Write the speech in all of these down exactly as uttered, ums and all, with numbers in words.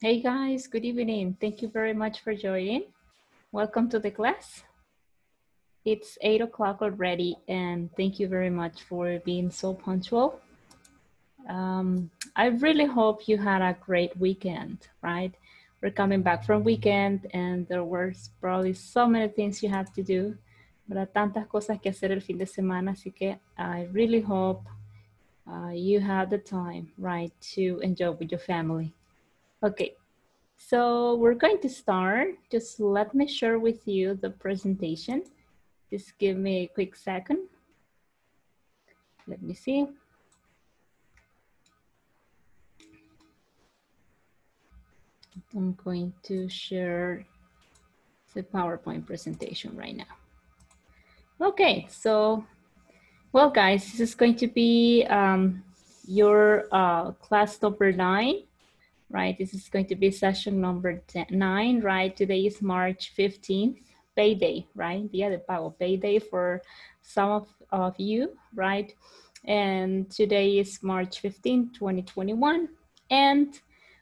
Hey guys, good evening. Thank you very much for joining. Welcome to the class. It's eight o'clock already, and thank you very much for being so punctual. Um, I really hope you had a great weekend, right? We're coming back from weekend and there were probably so many things you have to do. Pero tantas cosas que hacer el fin de semana, así que I really hope uh, you had the time, right, to enjoy with your family. Okay, so we're going to start. Just let me share with you the presentation. Just give me a quick second. Let me see. I'm going to share the PowerPoint presentation right now. Okay, so, well guys, this is going to be um, your uh, class number nine, right? This is going to be session number nine, right? Today is March fifteenth, payday, right? Yeah, the pago payday for some of, of you, right? And today is March fifteenth, twenty twenty-one. And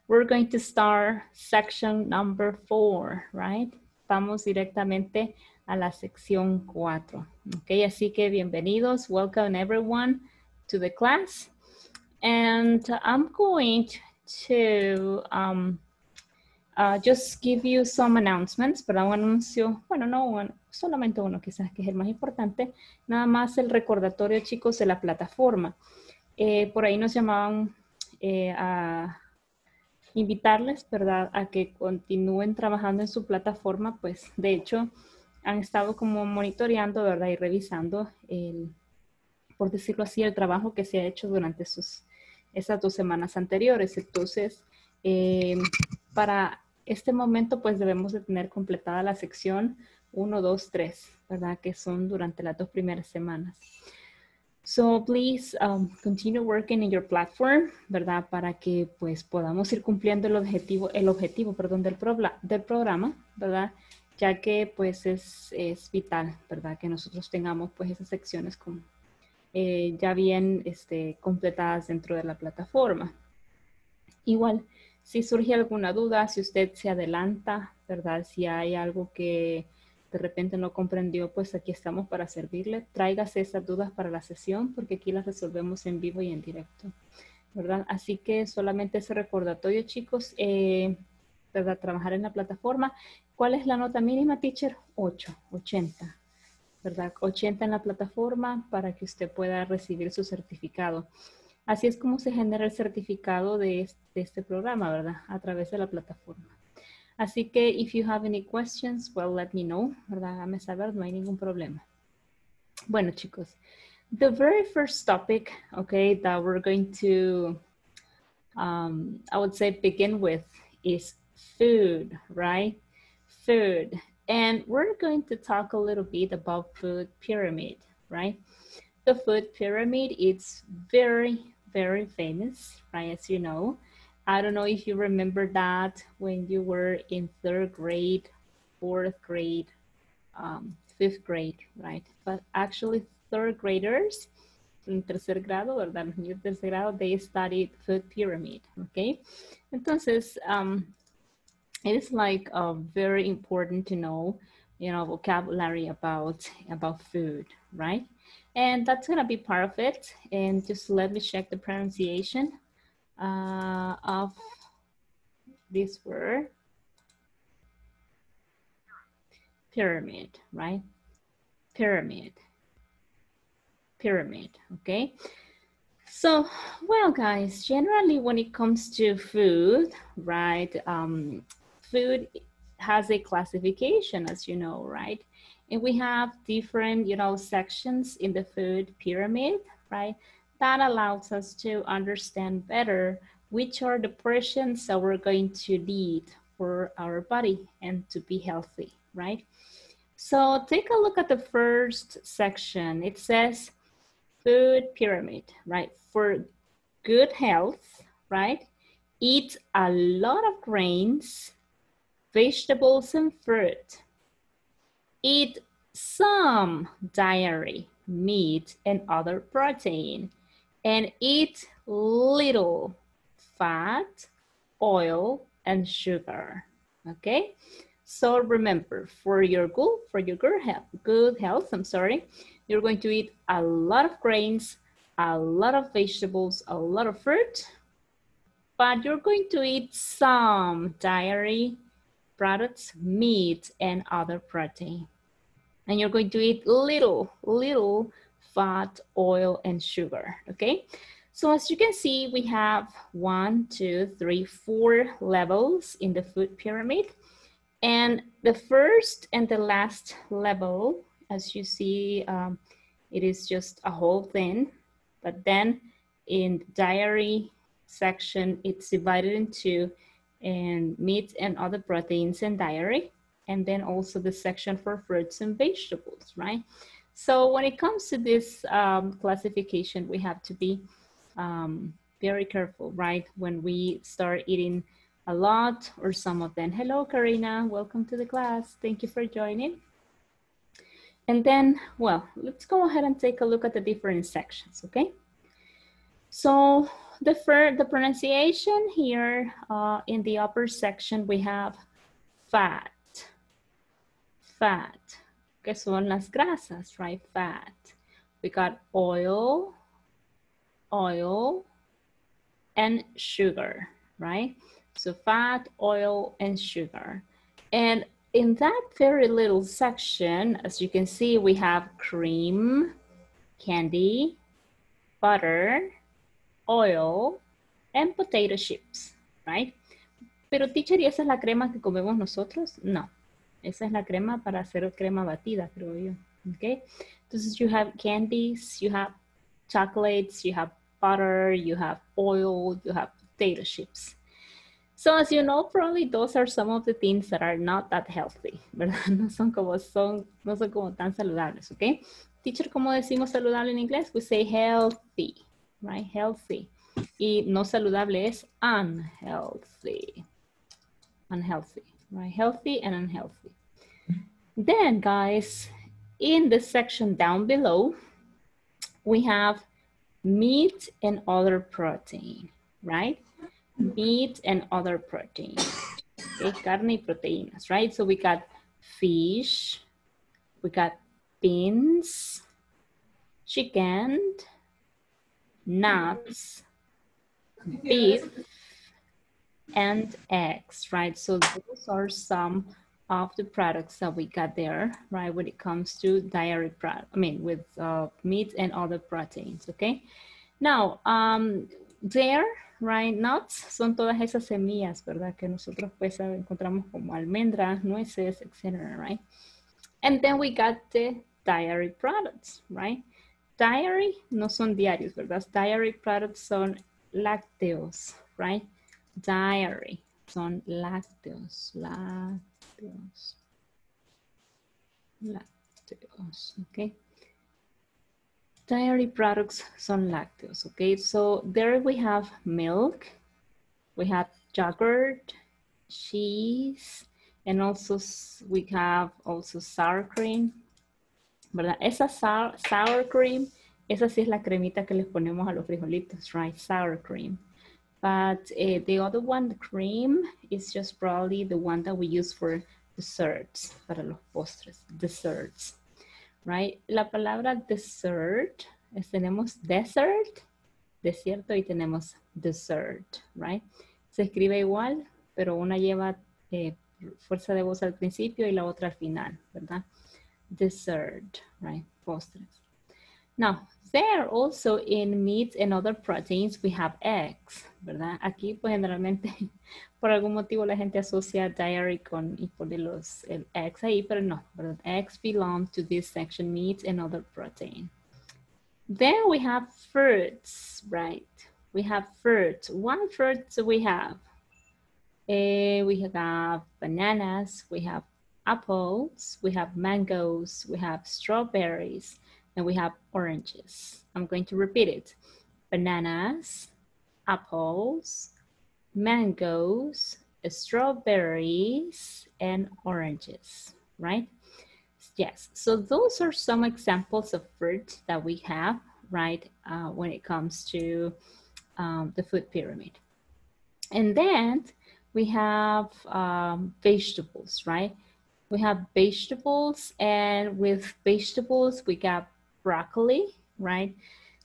we're going to start section number four, right? Vamos directamente a la sección cuatro. Okay, así que bienvenidos. Welcome everyone to the class. And I'm going to um, uh, just give you some announcements, pero un anuncio, bueno, no, un, solamente uno quizás que es el más importante, nada más el recordatorio, chicos, de la plataforma. Eh, por ahí nos llamaban eh, a... invitarles, ¿verdad?, a que continúen trabajando en su plataforma. Pues de hecho han estado como monitoreando, ¿verdad?, y revisando el, por decirlo así, el trabajo que se ha hecho durante sus, esas dos semanas anteriores. Entonces, eh, para este momento pues debemos de tener completada la sección uno, dos, tres, ¿verdad?, que son durante las dos primeras semanas. So please um, continue working in your platform, ¿verdad? Para que pues podamos ir cumpliendo el objetivo, el objetivo, perdón, del, pro, del programa, ¿verdad? Ya que pues es, es vital, ¿verdad?, que nosotros tengamos pues esas secciones con, eh, ya bien este, completadas dentro de la plataforma. Igual, si surge alguna duda, si usted se adelanta, ¿verdad?, si hay algo que de repente no comprendió, pues aquí estamos para servirle. Tráigase esas dudas para la sesión porque aquí las resolvemos en vivo y en directo, ¿verdad? Así que solamente ese recordatorio, chicos, eh, ¿verdad? Trabajar en la plataforma. ¿Cuál es la nota mínima, teacher? ocho, ochenta, ¿verdad? ochenta en la plataforma para que usted pueda recibir su certificado. Así es como se genera el certificado de este, de este programa, ¿verdad? A través de la plataforma. Así que, if you have any questions, well, let me know, ¿verdad? Hágame saber, no hay ningún problema. Bueno, chicos, the very first topic, okay, that we're going to, um, I would say, begin with is food, right? Food. And we're going to talk a little bit about food pyramid, right? The food pyramid, it's very, very famous, right, as you know. I don't know if you remember that when you were in third grade, fourth grade, um, fifth grade, right? But actually third graders, en tercer grado, ¿verdad? Los niños de tercer grado, they studied food pyramid, okay? Entonces, um, it is like uh, very important to know, you know, vocabulary about, about food, right? And that's gonna be part of it. And just let me check the pronunciation Uh, of this word, pyramid, right? Pyramid, pyramid, okay? So, well, guys, generally when it comes to food, right, um, food has a classification, as you know, right? And we have different, you know, sections in the food pyramid, right? That allows us to understand better which are the portions that we're going to need for our body and to be healthy, right? So take a look at the first section. It says food pyramid, right? For good health, right? Eat a lot of grains, vegetables, and fruit. Eat some dairy, meat, and other protein. And eat little fat, oil, and sugar. Okay, so remember, for your good, for your good health, good health, I'm sorry, you're going to eat a lot of grains, a lot of vegetables, a lot of fruit, but you're going to eat some dairy products, meat, and other protein. And you're going to eat little, little fat, oil, and sugar, okay? So as you can see, we have one, two, three, four levels in the food pyramid. And the first and the last level, as you see, um, it is just a whole thing. But then in dairy section, it's divided into and meat and other proteins and dairy. And then also the section for fruits and vegetables, right? So when it comes to this um, classification, we have to be um, very careful, right? When we start eating a lot or some of them. Hello, Karina, welcome to the class. Thank you for joining. And then, well, let's go ahead and take a look at the different sections, okay? So the, for the pronunciation here uh, in the upper section, we have fat. Fat, que son las grasas, right? Fat. We got oil, oil, and sugar, right? So fat, oil, and sugar. And in that very little section, as you can see, we have cream, candy, butter, oil, and potato chips, right? Pero teacher, ¿y esa es la crema que comemos nosotros? No. Esa es la crema para hacer crema batida, creo yo. Okay? Entonces, you have candies, you have chocolates, you have butter, you have oil, you have potato chips. So, as you know, probably those are some of the things that are not that healthy, ¿verdad? No son como, son, no son como tan saludables, okay? Teacher, ¿cómo decimos saludable en inglés? We say healthy, right? Healthy. Y no saludable es unhealthy. Unhealthy. Right, healthy and unhealthy. Then, guys, in the section down below, we have meat and other protein, right? Meat and other protein. Okay, carne y proteínas, right? So we got fish, we got beans, chicken, nuts, beef, and eggs, right? So those are some of the products that we got there, right? When it comes to dairy product, I mean, with uh, meat and other proteins, okay? Now, um, there, right, nuts, son todas esas semillas, ¿verdad? Que nosotros pues encontramos como almendras, nueces, et cetera, right? And then we got the dairy products, right? Dairy no son diarios, ¿verdad? Dairy products son lácteos, right? Dairy, son lácteos, lácteos, lácteos, okay? Dairy products son lácteos, okay? So there we have milk, we have yogurt, cheese, and also we have also sour cream, ¿verdad? Esa sour, sour cream, esa sí es la cremita que les ponemos a los frijolitos, right? Sour cream. But uh, the other one, the cream, is just probably the one that we use for desserts, para los postres, desserts, right? La palabra dessert, es, tenemos desert, desierto, y tenemos dessert, right? Se escribe igual, pero una lleva eh, fuerza de voz al principio y la otra al final, ¿verdad? Dessert, right? Postres. Now, there also in meat and other proteins, we have eggs, ¿verdad? Aquí, pues, generalmente, por algún motivo, la gente asocia dairy con y pone los el eggs ahí, pero no, ¿verdad? Eggs belong to this section, meat and other protein. Then we have fruits, right? We have fruits. One fruit we have. Uh, we have bananas, we have apples, we have mangoes, we have strawberries, and we have oranges. I'm going to repeat it. Bananas, apples, mangoes, strawberries, and oranges, right? Yes, so those are some examples of fruit that we have, right, uh, when it comes to um, the food pyramid. And then we have um, vegetables, right? We have vegetables, and with vegetables, we got broccoli, right?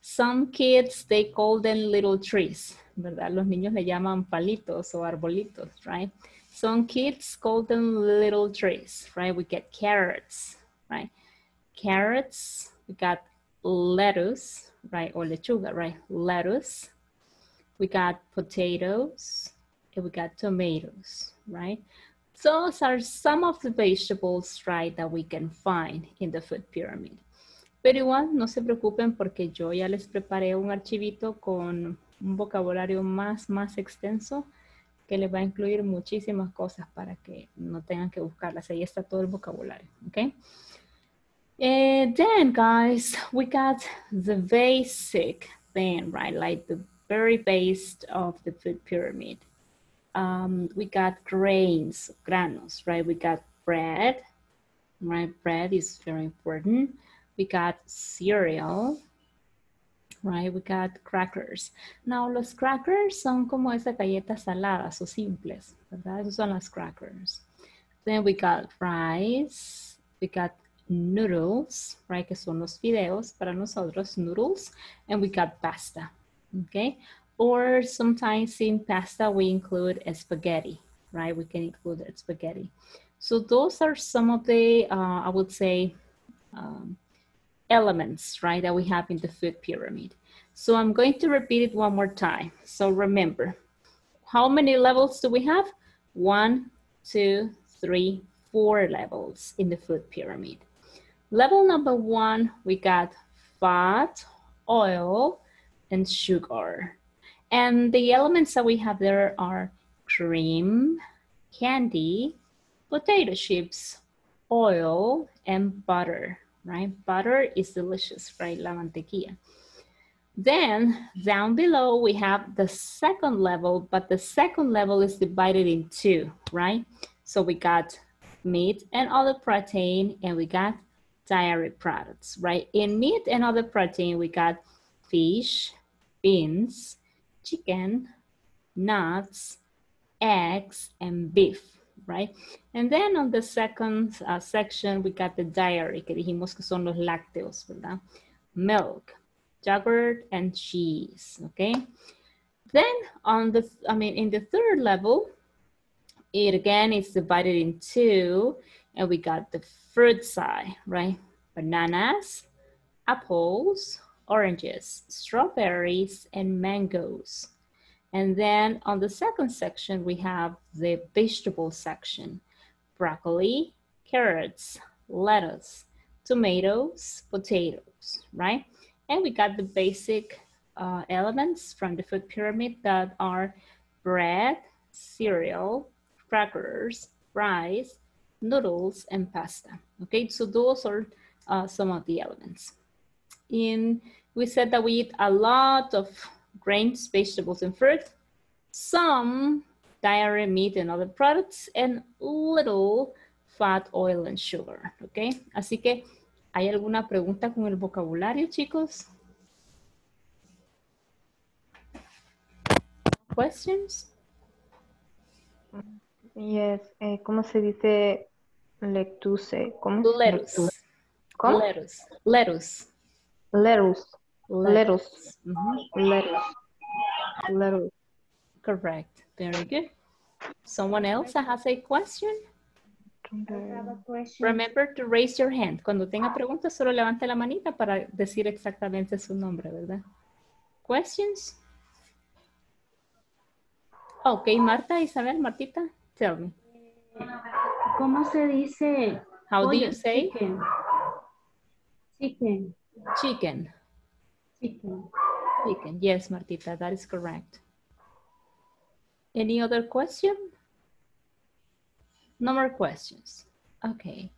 Some kids, they call them little trees, ¿verdad? Los niños le llaman palitos o arbolitos, right? Some kids call them little trees, right? We get carrots, right? Carrots, we got lettuce, right? Or lechuga, right? Lettuce. We got potatoes, and we got tomatoes, right? Those are some of the vegetables, right, that we can find in the food pyramid. Pero igual, no se preocupen porque yo ya les preparé un archivito con un vocabulario más, más extenso que les va a incluir muchísimas cosas para que no tengan que buscarlas. Ahí está todo el vocabulario, ¿ok? And then, guys, we got the basic thing, right? Like the very base of the food pyramid. Um, we got grains, granos, right? We got bread, right? Bread is very important. We got cereal, right? We got crackers. Now, los crackers son como esas galletas saladas o simples, ¿verdad? Esos son las crackers. Then we got rice, we got noodles, right? Que son los fideos para nosotros, noodles. And we got pasta, okay? Or sometimes in pasta, we include a spaghetti, right? We can include a spaghetti. So those are some of the, uh, I would say, um, elements, right, that we have in the food pyramid. So I'm going to repeat it one more time. So remember, how many levels do we have? One, two, three, four levels in the food pyramid. Level number one, we got fat, oil, and sugar. And the elements that we have there are cream, candy, potato chips, oil, and butter, right? Butter is delicious, right? La mantequilla. Then down below, we have the second level, but the second level is divided in two, right? So we got meat and other protein, and we got dairy products, right? In meat and other protein, we got fish, beans, chicken, nuts, eggs, and beef, right? And then on the second uh, section, we got the dairy, que dijimos que son los lácteos, ¿verdad? Milk, yogurt, and cheese, okay? Then on the, I mean, in the third level, it again is divided in two, and we got the fruit side, right? Bananas, apples, oranges, strawberries, and mangoes. And then on the second section, we have the vegetable section. Broccoli, carrots, lettuce, tomatoes, potatoes, right? And we got the basic uh, elements from the food pyramid that are bread, cereal, crackers, rice, noodles, and pasta. Okay, so those are uh, some of the elements. In, we said that we eat a lot of grains, vegetables, and fruit, some dairy, meat, and other products, and little fat, oil, and sugar, okay? Así que, ¿hay alguna pregunta con el vocabulario, chicos? Questions? Yes, eh, ¿cómo se dice lectuse? ¿Cómo es? Lettuce. ¿Cómo? Lettuce. Lettuce. Lettuce. Lettuce. Mm-hmm. Lettuce. Lettuce. Correct. Very good. Someone else has a question? I have a question. Remember to raise your hand. Cuando tenga preguntas, solo levante la manita para decir exactamente su nombre, ¿verdad? Questions? Okay, Marta, Isabel, Martita, tell me. ¿Cómo se dice? How do you say? Chicken. Chicken. Chicken. Chicken. Chicken. Yes, Martita, that is correct. Any other question? No more questions. Okay.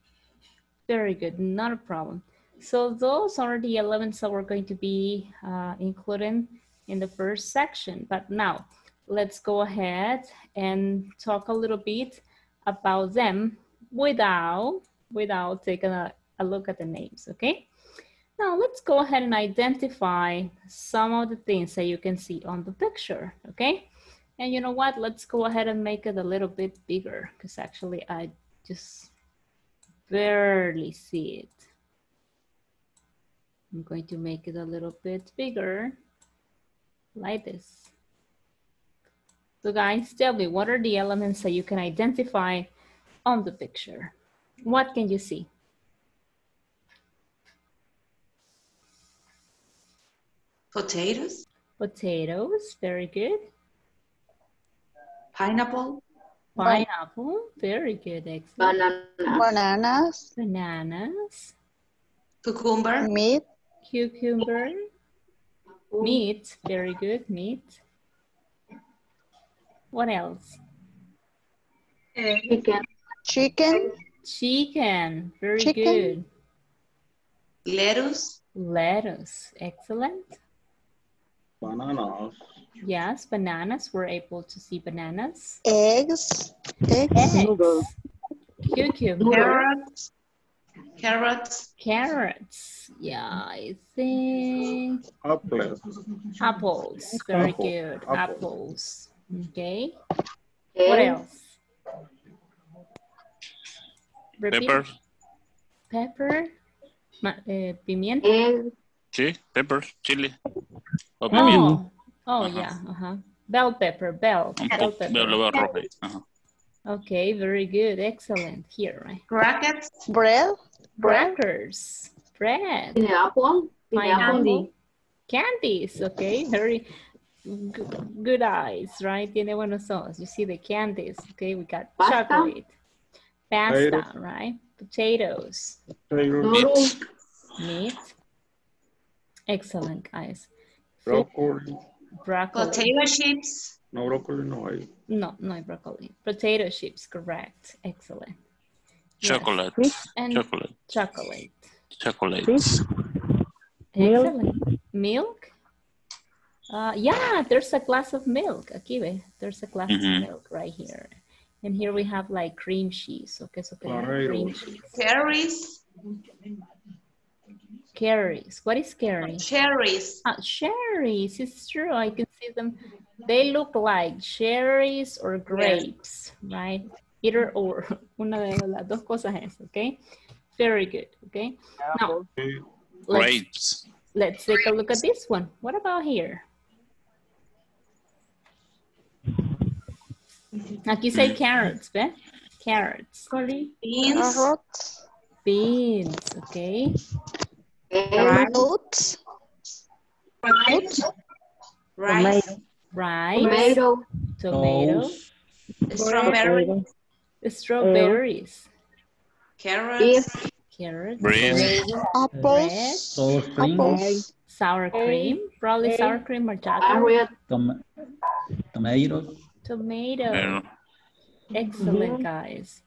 Very good. Not a problem. So those are the elements that we're going to be uh, including in the first section. But now let's go ahead and talk a little bit about them without, without taking a, a look at the names, okay? Now, let's go ahead and identify some of the things that you can see on the picture, okay? And you know what? Let's go ahead and make it a little bit bigger, because actually I just barely see it. I'm going to make it a little bit bigger, like this. So guys, tell me, what are the elements that you can identify on the picture? What can you see? Potatoes. Potatoes, very good. Pineapple. Pineapple, very good, excellent. Bananas. Bananas. Bananas. Cucumber. Meat. Cucumber. Meat, very good, meat. What else? Chicken. Chicken. Chicken, very Chicken. good. Lettuce. Lettuce, excellent. Bananas. Yes, bananas. We're able to see bananas. Eggs. Eggs. Eggs. Cucumber. Carrots. Carrots. Carrots. Yeah, I think. Apples. Apples. Very Apple. good. Apples. Apples. Okay. Eggs. What else? Repeat. Pepper. Pepper. Ma uh, pimienta. Egg. Sí, pepper, chili. Oh, oh, oh yeah, uh-huh. Bell pepper, bell. Bell pepper. Okay, very good, excellent. Here, right? Crackers. Bread. Crackers. Bread. Pineapple. Pineapple. Candies, okay, very good, good eyes, right? Tiene buenos ojos. You see the candies, okay? We got Pasta. chocolate. Pasta, Potatoes. right? Potatoes. Potatoes. Meat. Meat. Excellent, guys. Broccoli. Broccoli. Potato chips. No, broccoli no hay. No, no hay broccoli. Potato chips, correct. Excellent. Chocolate. Yes. And chocolate. Chocolate. Chocolate. Excellent. Milk. Milk? Uh, yeah, there's a glass of milk. Aquí ve. There's a glass mm-hmm. of milk right here. And here we have like cream cheese. Okay, so cream cheese. Cherries. Carries. What is carry? Cherries. Ah, cherries. It's true. I can see them. They look like cherries or grapes, yes. right? Either or. Una de las dos cosas es, okay? Very good, okay? Now, grapes. Let's, let's take a look at this one. What about here? Aquí say carrots, ¿ve? Carrots. Beans. Beans, okay? Fruits. Rice. Rice. Rice. Tomato. Tomato. Strawberry. Strawberries. Carrots. Carrots. Bread. Apples. Sour cream. Apples. Sour cream. Probably sour cream or chocolate. Tom tomato. Tomato. Yeah. Excellent, guys.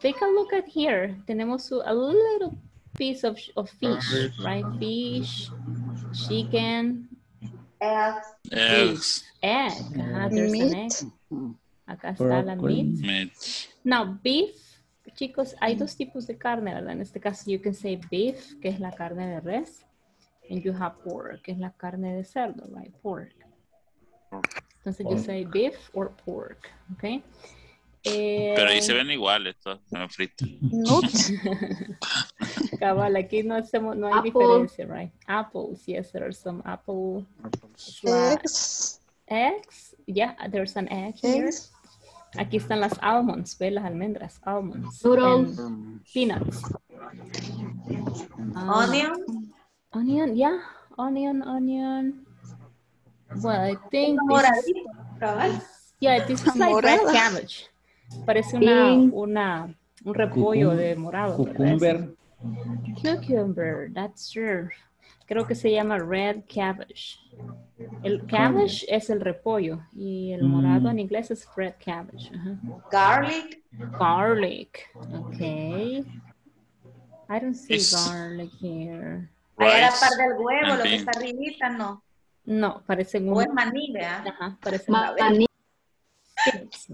Take a look at here. Tenemos a little piece of, of fish, right? Fish, chicken, eggs, eggs. egg. Uh-huh, there's meat. An egg. Acá está la meat. meat. Now, beef, chicos, hay dos tipos de carne, ¿verdad? En este caso, you can say beef, que es la carne de res, and you have pork, que es la carne de cerdo, right? Pork. Entonces, pork. you say beef or pork, okay? Eh, Pero ahí se ven iguales todos, no fritos. No. Cabal, aquí no, hacemos, no hay apple. diferencia, right? Apples, yes, there are some apple. Apples. Eggs. Eggs, yeah, there's an egg here. Eggs. Aquí están las almonds, ve las almendras, almonds. Noodles. Peanuts. Um, onion. Onion, yeah, onion, onion. Well, I think this, yeah, this is like red cabbage. Parece una, una, un repollo Cucum, de morado. Cucumber. Cucumber, that's true. Creo que se llama red cabbage. El cabbage Cucumber. es el repollo y el morado mm. en inglés es red cabbage. Uh-huh. Garlic. Garlic, okay. I don't see It's garlic here. Ahí era par del huevo, lo que está arribita, no. No, parece un... O es maní, ¿verdad? Ajá, parece maní.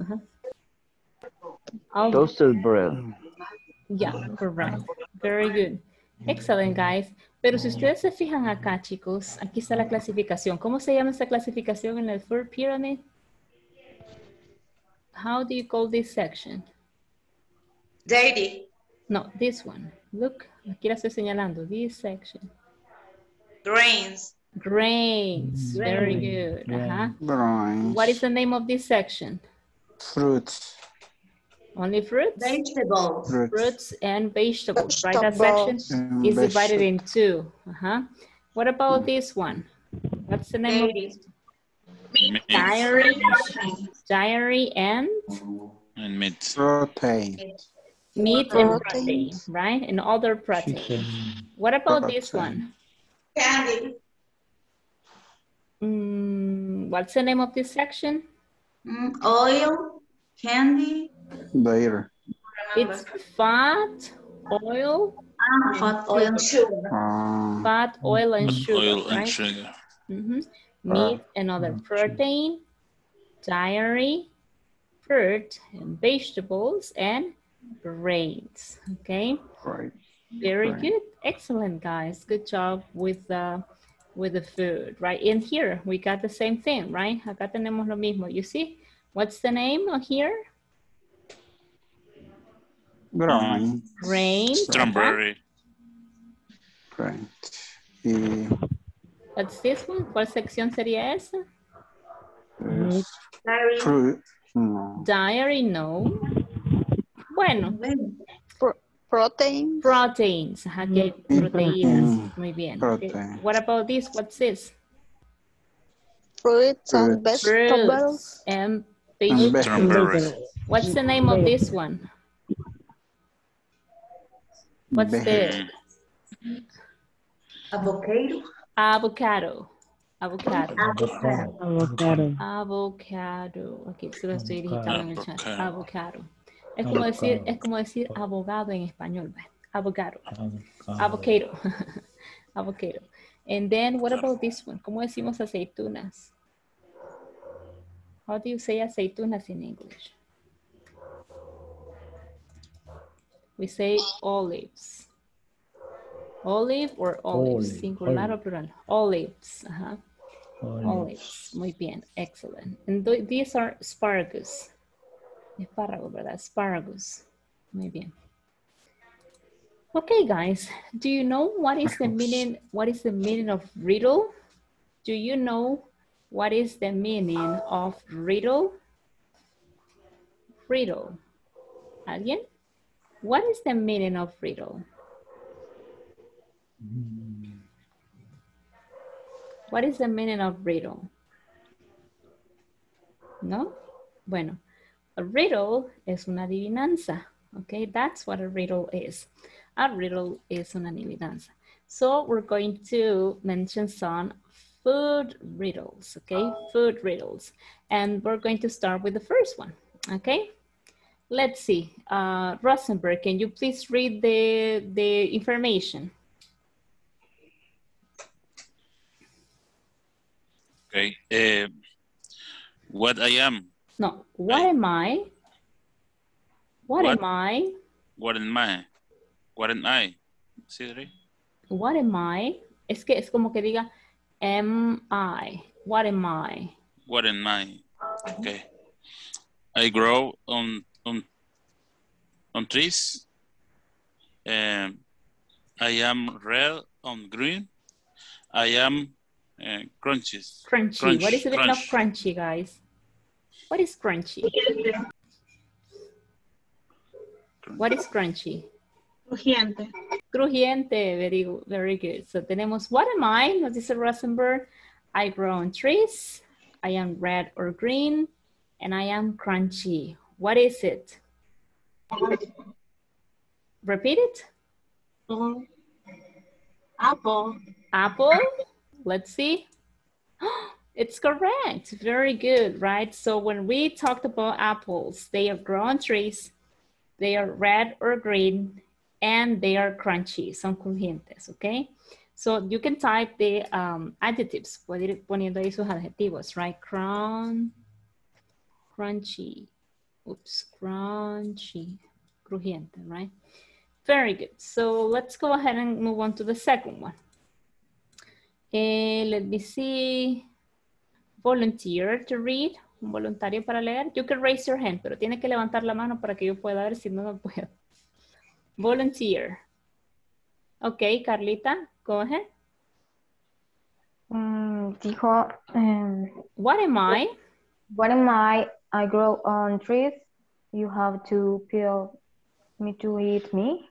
Ajá. Oh. Toasted bread. Yeah, correct. Very good. Excellent, guys. Pero si ustedes se fijan acá, chicos, aquí está la clasificación. ¿Cómo se llama esa clasificación en el Food Pyramid? how do you call this section? Daily. No, this one. Look, aquí la estoy señalando. This section. Grains. Grains. Grains. Very good. Grains. Uh-huh. Grains. What is the name of this section? Fruits. Only fruits? Vegetables. Fruits, fruits and vegetables. vegetables. Right, that section is divided in two. Uh-huh. What about this one? What's the name Dairy. of this? Meats. Diary, diary and? And meat. Protein. Meat protein. and protein, right? And other protein. Chicken. What about protein. this one? Candy. Mm, what's the name of this section? Mm, oil, candy. Butter. It's fat, oil, ah, fat, oil, and sugar. Ah. Fat, oil, and sugar. Oil and right? sugar. Mm-hmm. Meat ah. and other protein, dairy, fruit, and vegetables, and grains. Okay. Right. Very right. good. Excellent, guys. Good job with the with the food. Right. In here we got the same thing, right? Acá tenemos lo mismo. You see? What's the name here? Grain. Grain. Strawberry. Grain. Y... What's this one? ¿Cuál sección sería esa? Yes. Diary. Fruit. No. Diary, no. Bueno. Pro protein. Proteins. Okay. Proteínas. Muy bien. Protein. What about this? What's this? Fruits and vegetables. Fruits and vegetables. What's the name of this one? What's this? Avocado. Avocado. Avocado. Avocado. Avocado. Avocado. Okay, se lo estoy digitando en el chat. Avocado. Es como decir, es como decir abogado en español. Avocado. Avocado. Avocado. And then what about this one? ¿Cómo decimos aceitunas? How do you say aceitunas in English? We say olives. Olive or olives, olive, singular olive. or plural? Olives. Uh-huh. olives. Olives. Muy bien. Excellent. And th these are asparagus. Esparago, ¿verdad? Asparagus. Muy bien. Okay, guys. Do you know what is the meaning? What is the meaning of riddle? Do you know what is the meaning of riddle? Riddle. ¿Alguien? What is the meaning of riddle? What is the meaning of riddle? No? Bueno, a riddle es una adivinanza. Okay, that's what a riddle is. A riddle is una adivinanza. So we're going to mention some food riddles, okay? Food riddles. And we're going to start with the first one, okay? Let's see. Uh, Rosenberg, can you please read the, the information? Okay. Uh, what I am. No. What I, am I? What, what am I? What am I? What am I? ¿Sí? What am I? Es que es como que diga, am I? What am I? What am I? Okay. I grow on on on trees. Um, I am red on green. I am. Uh, crunches. Crunchy. Crunch, what is the meaning of crunchy, guys? What is crunchy? Crunch. What is crunchy? Crujiente. Crujiente. Very, very good. So tenemos, what am I? Nos dice Rosenberg. I grow on trees. I am red or green. And I am crunchy. What is it? Repeat it. Mm-hmm. Apple. Apple. Let's see. It's correct. Very good, right? So when we talked about apples, they are grown on trees. They are red or green, and they are crunchy. Son crujientes, okay? So you can type the um, adjectives. Puede ir poniendo ahí sus adjetivos, right? Crunch, crunchy. Oops, crunchy. Crujiente, right? Very good. So let's go ahead and move on to the second one. Uh, let me see. Volunteer to read. un voluntario para leer? You can raise your hand, pero tiene que levantar la mano para que yo pueda ver, si no, no puedo. Volunteer. Ok, Carlita, coge. Mm, dijo, um, what am I? What am I? I grow on trees. You have to peel me to eat me.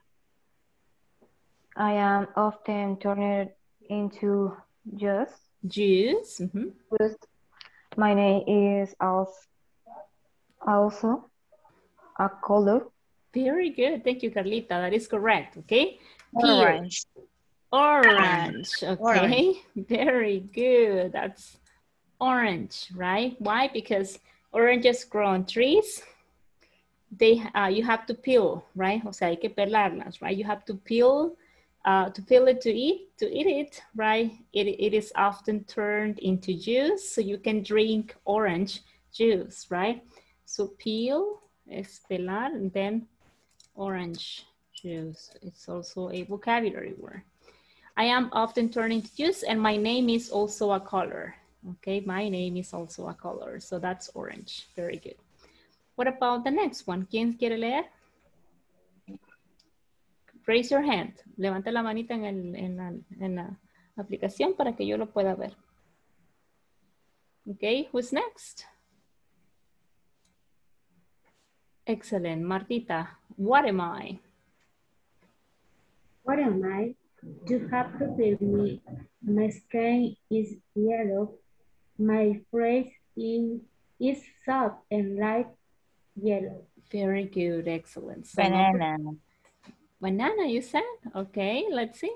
I am often turned into juice. Juice. Mm-hmm. Juice. My name is also, also a color. Very good. Thank you, Carlita. That is correct. Okay. Orange. Orange. Okay. Orange. Very good. That's orange, right? Why? Because oranges grow on trees. They, uh, you have to peel, right? O sea, hay que pelarlas, right? You have to peel, uh, to peel it to eat, to eat it, right? It, it is often turned into juice, so you can drink orange juice, right? So peel es pelar, and then orange juice. It's also a vocabulary word. I am often turned into juice, and my name is also a color. Okay, my name is also a color, so that's orange. Very good. What about the next one? ¿Quién quiere leer? Raise your hand. Levanta la manita en, el, en, la, en la aplicación para que yo lo pueda ver. Okay, who's next? Excellent. Martita, what am I? What am I? You have to feel me. My skin is yellow. My face is, is soft and light yellow. Very good. Excellent. So banana. Number, banana, you said? Okay, let's see.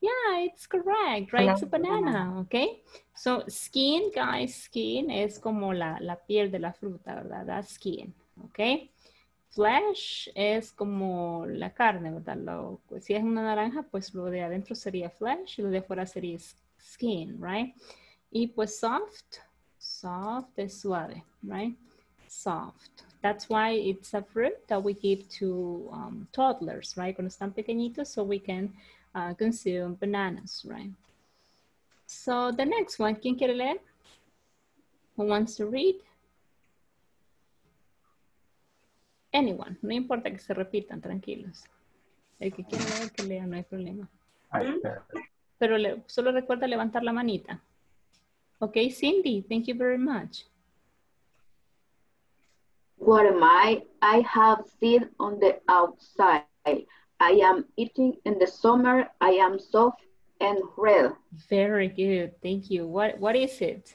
Yeah, it's correct, right? It's a banana, okay? So skin, guys, skin es como la, la piel de la fruta, ¿verdad? That's skin, okay? Flesh es como la carne, ¿verdad? Lo, si es una naranja, pues lo de adentro sería flesh y lo de afuera sería skin, right? Y pues soft, soft es suave, right? Soft. That's why it's a fruit that we give to um, toddlers, right? Cuando están pequeñitos, so we can uh, consume bananas, right? So the next one, ¿quién quiere leer? Who wants to read? Anyone, no importa que se repitan, tranquilos. El que quiera leer, que lea, no hay problema. Pero le, solo recuerda levantar la manita. Ok, Cindy, thank you very much. What am I? I have seed on the outside. I am eating in the summer. I am soft and real. Very good, thank you. What, what is it?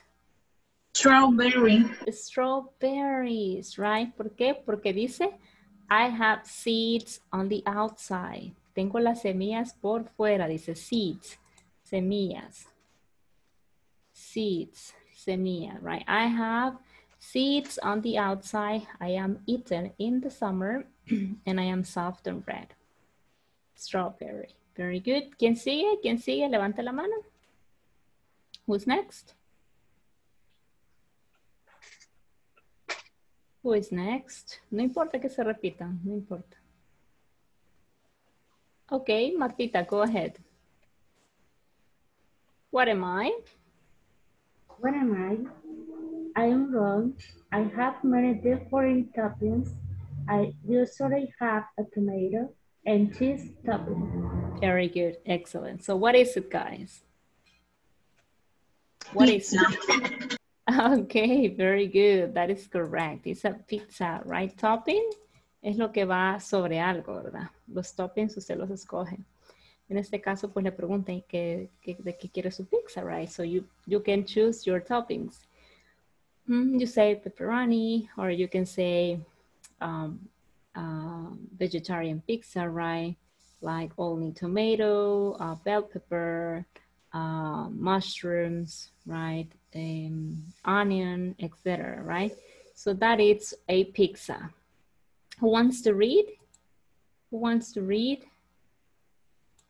Strawberry. Strawberries, right? ¿Por qué? Porque dice, I have seeds on the outside. Tengo las semillas por fuera. Dice seeds, semillas. Seeds, semilla, right? I have seeds on the outside. I am eaten in the summer and I am soft and red. Strawberry. Very good. ¿Quién sigue? ¿Quién sigue? Levanta la mano. Who's next? Who is next? No importa que se repitan, no importa. Okay, Martita, go ahead. What am I? What am I? I am wrong. I have many different toppings. I usually have a tomato and cheese topping. Very good, excellent. So what is it, guys? What is it? Okay, very good. That is correct. It's a pizza, right? Topping es lo que va sobre algo, ¿verdad? Los toppings usted los escoge. En este caso, pues le preguntan que, que, de qué quiere su pizza, right? So you, you can choose your toppings. Mm, you say pepperoni, or you can say um, uh, vegetarian pizza, right? Like only tomato, uh, bell pepper, uh, mushrooms, right? Um, onion, et cetera, right? So that is a pizza. Who wants to read? Who wants to read?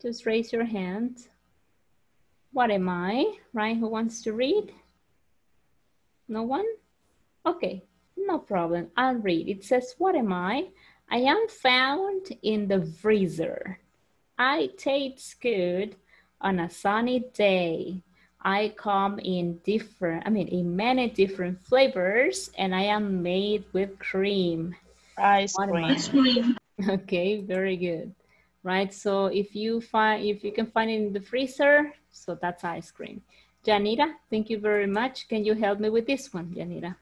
Just raise your hand. What am I, right? Who wants to read? No one? Okay, no problem. I'll read. It says, what am I? I am found in the freezer. I taste good on a sunny day. I come in different, I mean, in many different flavors, and I am made with cream. Ice cream. Ice cream. Okay, very good. Right, so if you find, if you can find it in the freezer, so that's ice cream. Janita, thank you very much. Can you help me with this one, Janita?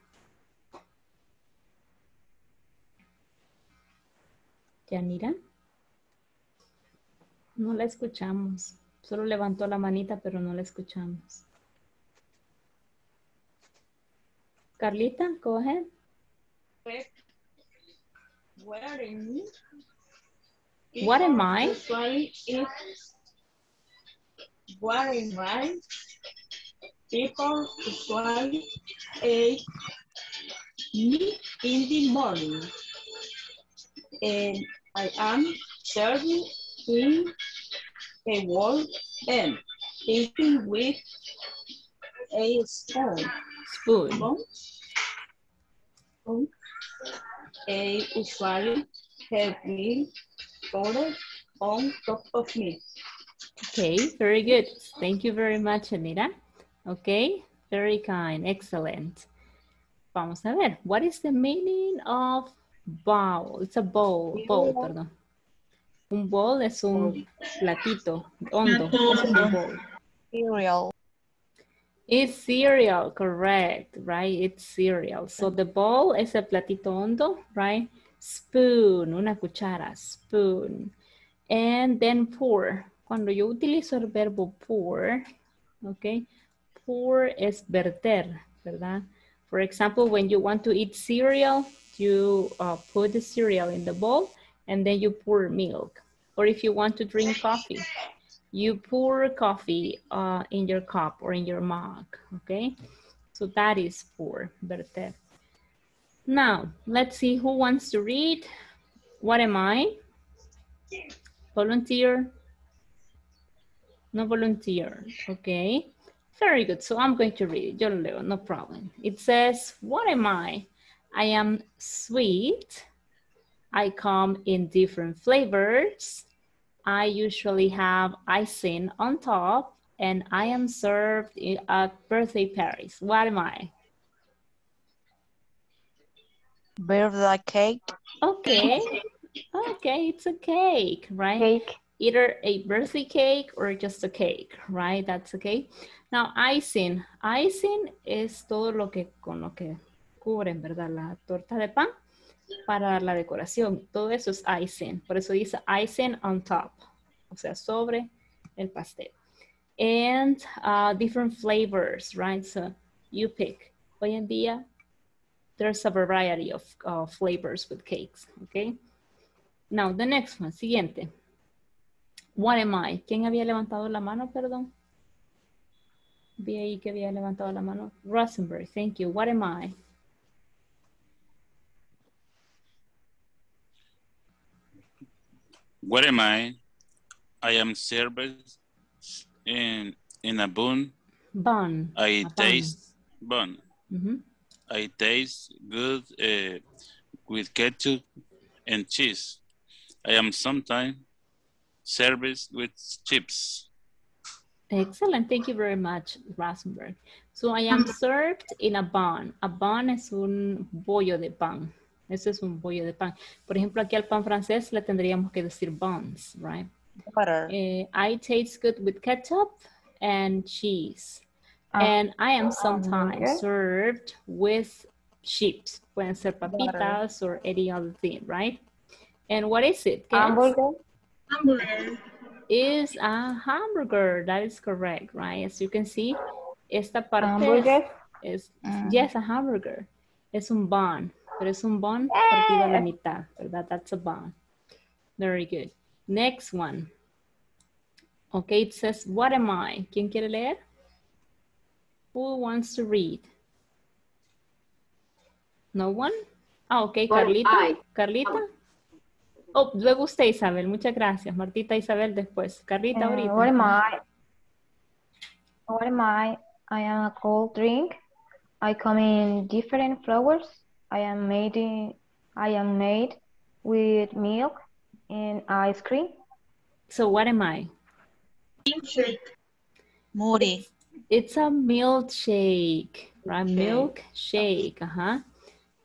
Janita? No la escuchamos. Solo levantó la manita, pero no la escuchamos. Carlita, go ahead. What are you? What am I? Sorry, if, what am I? People usually eat meat in the morning, and I am serving in a wall and eating with a spoon. Spoon. spoon. spoon. They usually have me ordered on top of me. Okay, very good. Thank you very much, Anita. Okay, very kind. Excellent. Vamos a ver. What is the meaning of bowl? It's a bowl. Bowl, perdón. Un bowl es un platito hondo. Es un bowl. Cereal. It's cereal, correct, right? It's cereal. So the bowl is a platito hondo, right? Spoon, una cuchara, spoon. And then pour. Cuando yo utilizo el verbo pour, okay? Pour es verter, ¿verdad? For example, when you want to eat cereal, you uh, put the cereal in the bowl and then you pour milk. Or if you want to drink coffee, you pour coffee uh, in your cup or in your mug, okay? So that is pour, verter. Now, let's see who wants to read. What am I? Volunteer? No volunteer, okay. Very good, so I'm going to read it. Yo lo leo, no problem. It says, what am I? I am sweet. I come in different flavors. I usually have icing on top, and I am served at birthday parties. What am I? Birthday cake. Okay. Okay, it's a cake, right? Cake. Either a birthday cake or just a cake, right? That's okay. Now, icing. Icing es todo lo que con lo que cubren, ¿verdad? La torta de pan. Para la decoración, todo eso es icing, por eso dice icing on top, o sea, sobre el pastel. And uh, different flavors, right? So you pick. Hoy en día, there's a variety of uh, flavors with cakes, okay? Now, the next one, siguiente. What am I? ¿Quién había levantado la mano, perdón? Vi ahí que había levantado la mano. Rosenberg, thank you. What am I? What am I? I am served in in a bun. Bun. I a taste bun. bun. Mm-hmm. I taste good uh, with ketchup and cheese. I am sometimes served with chips. Excellent. Thank you very much, Rosenberg. So I am served in a bun. A bun es un bollo de pan. Eso es un bollo de pan. Por ejemplo, aquí al pan francés le tendríamos que decir buns, right? Butter. Eh, I taste good with ketchup and cheese. Um, and I am sometimes um, served with chips. Pueden ser papitas butter. Or any other thing, right? And what is it? Hamburger. Hamburger. Is a hamburger. That is correct, right? As you can see, esta parte hamburger. Is, um, yes, a hamburger. Es un bun. Pero es un bun partido a la mitad, ¿verdad? That's a bun. Very good. Next one. Okay, it says, what am I? ¿Quién quiere leer? Who wants to read? No one? Ah, okay, Carlita. Carlita. Oh, luego usted, Isabel. Muchas gracias. Martita, Isabel, después. Carlita, ahorita. Uh, what am I? What am I? I am a cold drink. I come in different flavors. I am made in, I am made with milk and ice cream. So what am I? Milkshake. Moody. It's a milkshake, right? Milkshake, ajá.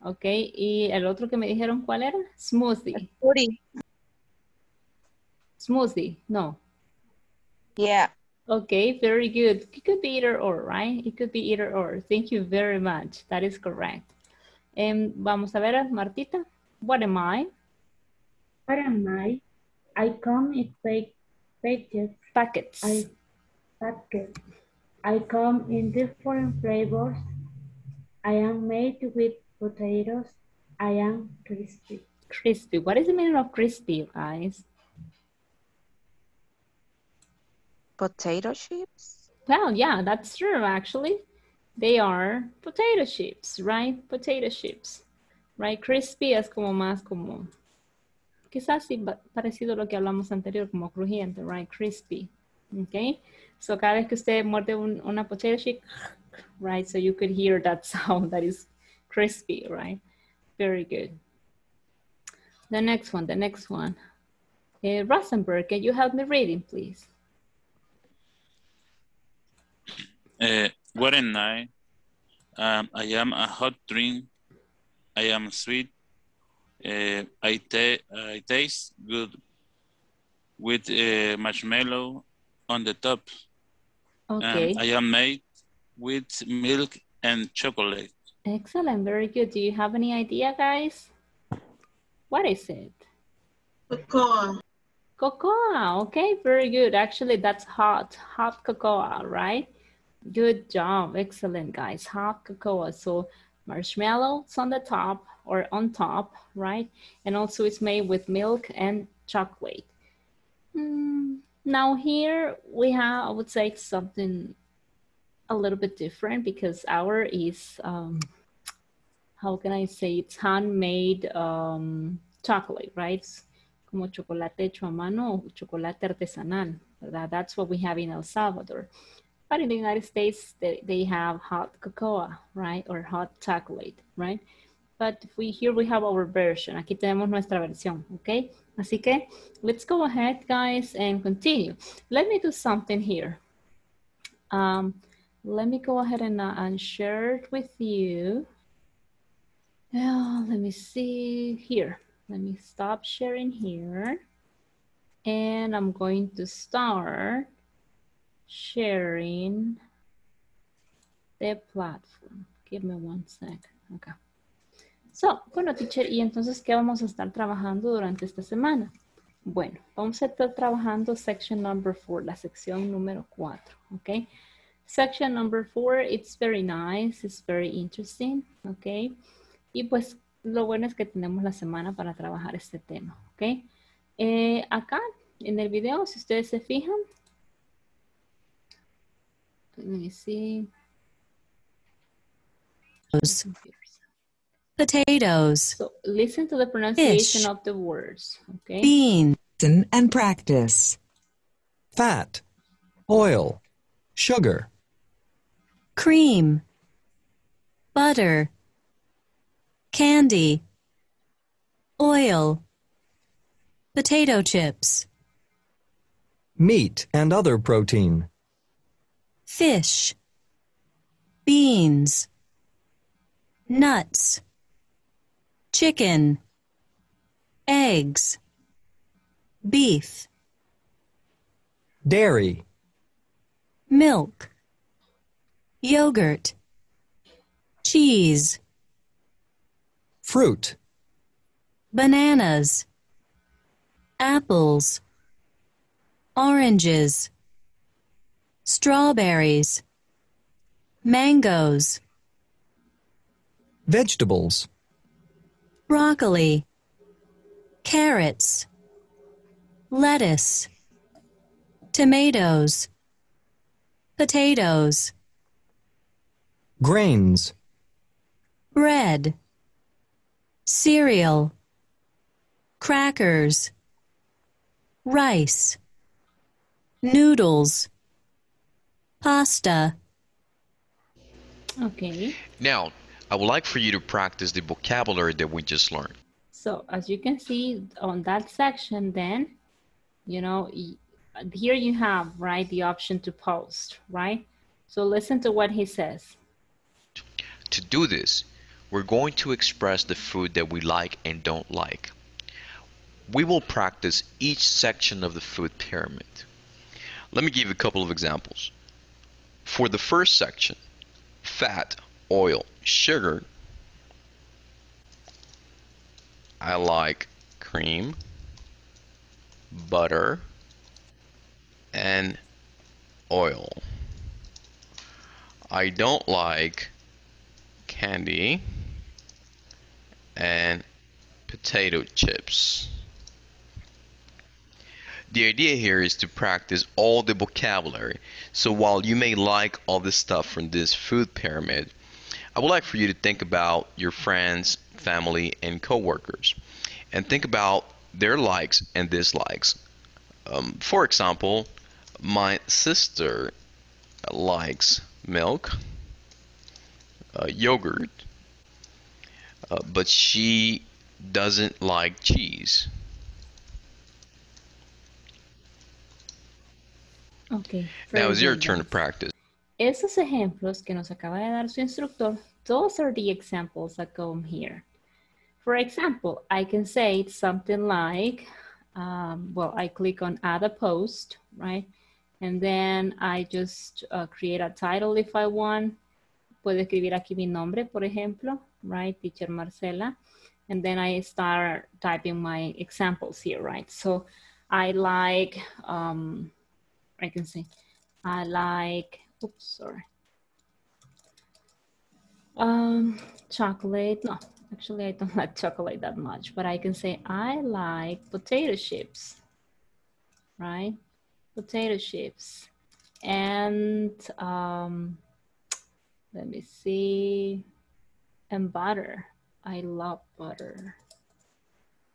Ok, y el otro que me dijeron, ¿cuál era? Smoothie. Smoothie. Smoothie, no. Yeah. Okay, very good. It could be either or, right? It could be either or. Thank you very much. That is correct. Um, vamos a ver, Martita. What am I? What am I? I come in pack packets. Packets. I, packets. I come in different flavors. I am made with potatoes. I am crispy. Crispy. What is the meaning of crispy, guys? Potato chips? Well, yeah, that's true, actually. They are potato chips, right? Potato chips, right? Crispy es como más como, quizás sí, parecido a lo que hablamos anterior, como crujiente, right? Crispy, okay? So cada vez que usted muerde un, una potato chip, right? So you could hear that sound that is crispy, right? Very good. The next one, the next one. Uh, Rosenberg, can you help me reading, please? Uh, what am I? Um, I am a hot drink. I am sweet. Uh, I, ta I taste good with uh, marshmallow on the top. Okay. Um, I am made with milk and chocolate. Excellent. Very good. Do you have any idea, guys? What is it? Cocoa. Cocoa. Okay. Very good. Actually, that's hot. Hot cocoa, right? Good job. Excellent, guys. Hot cocoa. So marshmallows on the top or on top, right? And also it's made with milk and chocolate. Mm, now here we have, I would say, something a little bit different because our is, um, how can I say, it's handmade um, chocolate, right? Como chocolate hecho a mano, chocolate artesanal. That's what we have in El Salvador. But in the United States, they, they have hot cocoa, right? Or hot chocolate, right? But we, here we have our version. Aquí tenemos nuestra versión, okay? Así que, let's go ahead, guys, and continue. Let me do something here. Um, let me go ahead and, uh, and share it with you. Oh, let me see here. Let me stop sharing here. And I'm going to start sharing the platform. Give me one second. Okay. So, bueno, teacher, ¿y entonces qué vamos a estar trabajando durante esta semana? Bueno, vamos a estar trabajando section number four, la sección número cuatro, okay? Section number four, it's very nice, it's very interesting, okay? Y pues lo bueno es que tenemos la semana para trabajar este tema, okay? Eh, acá en el video, si ustedes se fijan, let me see. Potatoes. So listen to the pronunciation Ish. Of the words. Okay. Beans and practice. Fat, oil, sugar, cream, butter, candy, oil, potato chips, meat and other protein. Fish, beans, nuts, chicken, eggs, beef, dairy, milk, yogurt, cheese, fruit, bananas, apples, oranges, strawberries, mangoes, vegetables, broccoli, carrots, lettuce, tomatoes, potatoes, grains, bread, cereal, crackers, rice, noodles, pasta. Okay. Now, I would like for you to practice the vocabulary that we just learned. So, as you can see on that section then, you know, here you have, right, the option to post, right? So listen to what he says. To do this, we're going to express the food that we like and don't like. We will practice each section of the food pyramid. Let me give you a couple of examples. For the first section, fat, oil, sugar, I like cream, butter, and oil. I don't like candy and potato chips. The idea here is to practice all the vocabulary. So while you may like all the stuff from this food pyramid, I would like for you to think about your friends, family, and coworkers, and think about their likes and dislikes. Um, for example, my sister likes milk, uh, yogurt, uh, but she doesn't like cheese. Okay. Now it's your turn to practice. Esos ejemplos que nos acaba de dar su instructor, those are the examples that come here. For example, I can say something like, um, well, I click on add a post, right? And then I just uh, create a title if I want. Puedo escribir aquí mi nombre, por ejemplo, right? Teacher Marcela. And then I start typing my examples here, right? So I like, um, I can say, I like, oops, sorry. Um, chocolate, no, actually I don't like chocolate that much, but I can say I like potato chips, right? Potato chips. And um, let me see, and butter. I love butter.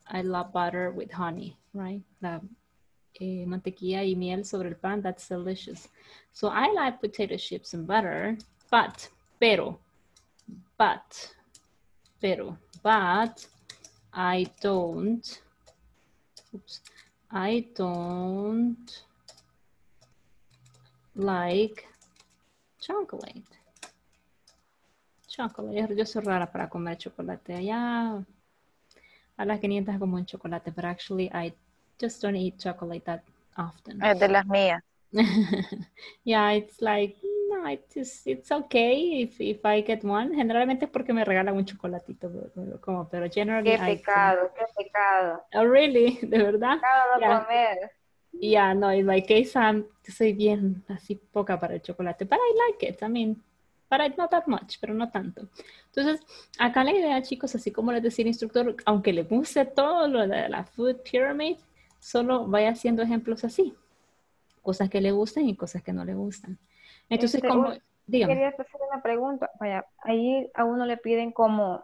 I love butter with honey, right? The, Eh, mantequilla y miel sobre el pan, that's delicious. So I like potato chips and butter, but, pero, but, pero, but, I don't, oops, I don't like chocolate. Chocolate, yo soy rara para comer chocolate. Allá a las quinientas como un chocolate, but actually I just don't eat chocolate that often. Es de las mías. Yeah, it's like, no, it's, just, it's okay if, if I get one. Generalmente es porque me regalan un chocolatito, como, pero generally qué pecado, qué pecado. Oh, really? ¿De verdad? Pecado de yeah. comer. Yeah, no, in my case, I'm, soy bien así poca para el chocolate, but I like it, I mean. Para not that much, pero no tanto. Entonces, acá la idea, chicos, así como les decía el instructor, aunque le puse todo lo de la food pyramid, solo vaya haciendo ejemplos así. Cosas que le gustan y cosas que no le gustan. Entonces, este, como, dígame. Quería hacer una pregunta. Vaya, ahí a uno le piden como,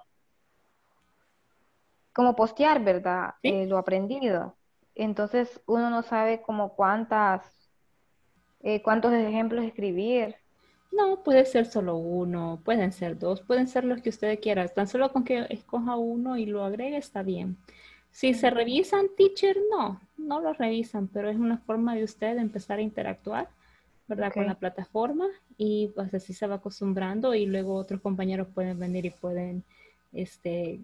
como postear, ¿verdad? ¿Sí? Eh, lo aprendido. Entonces, uno no sabe como cuántas, eh, cuántos ejemplos escribir. No, puede ser solo uno, pueden ser dos, pueden ser los que ustedes quieran. Tan solo con que escoja uno y lo agregue está bien. Si se revisan, teacher, no, no lo revisan, pero es una forma de usted empezar a interactuar, ¿verdad? Okay. Con la plataforma y pues así se va acostumbrando y luego otros compañeros pueden venir y pueden este,